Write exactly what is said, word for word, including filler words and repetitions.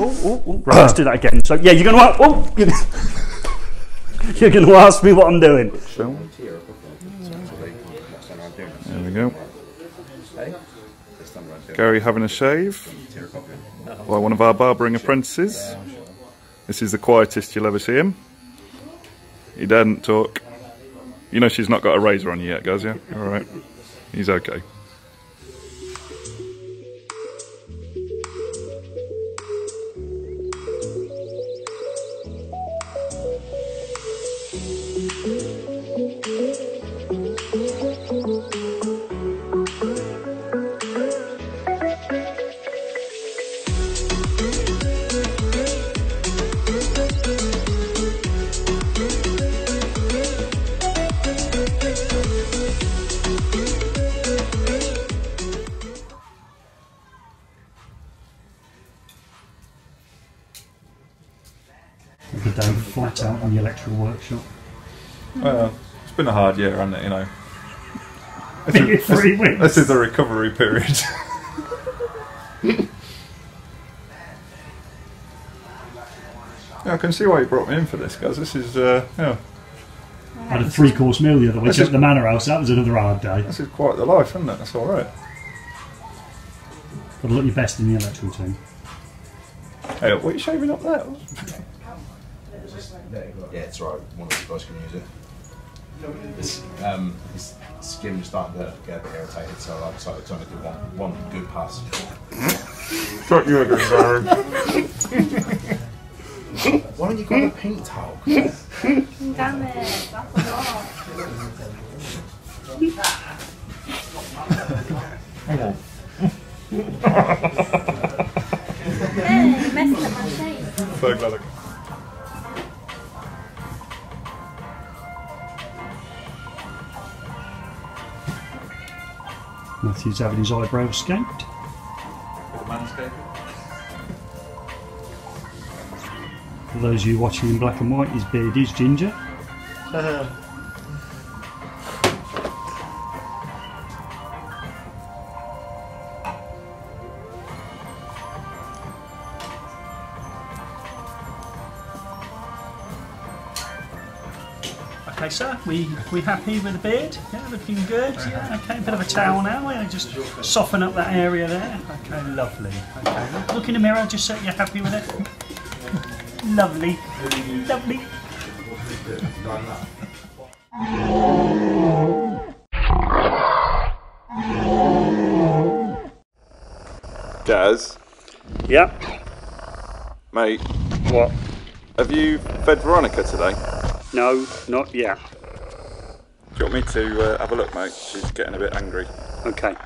oh, oh. Right, let's do that again. So yeah, you're going to oh, you're going to ask me what I'm doing. So, there we go. Gary having a shave by one of our barbering apprentices. This is the quietest you'll ever see him. He doesn't talk. You know she's not got a razor on you yet, guys, yeah? All right. He's okay. Day flat out on the electrical workshop. Well, it's been a hard year, hasn't it? You know, this is, three this, weeks. This is a recovery period. Yeah, I can see why you brought me in for this, guys. This is, uh, yeah. I had a three-course meal the other week at the Manor House. That was another hard day. This is quite the life, isn't it? That's all right. Got to look your best in the electrical team. Hey, what are you shaving up there? Yeah, it's right. One of the guys can use it. This, um, his skin is starting to get a bit irritated, so I decided to only do one, one good pass. Don't you agree, Darren? Why don't you grab a pink towel? Damn it! That's a lot. Hang on. Hey, you messed up my face. So glad. Matthew's having his eyebrows scaped. For those of you watching in black and white, his beard is ginger. Okay, sir, we we happy with the beard? Yeah, looking good. Yeah, okay, a bit of a towel now. Yeah, just soften up that area there. Okay, lovely. Okay, look in the mirror just so you're happy with it. Lovely, lovely. Gaz. Yeah. Mate. What? Have you fed Veronica today? No, not yet. Do you want me to uh, have a look, mate? She's getting a bit angry. Okay.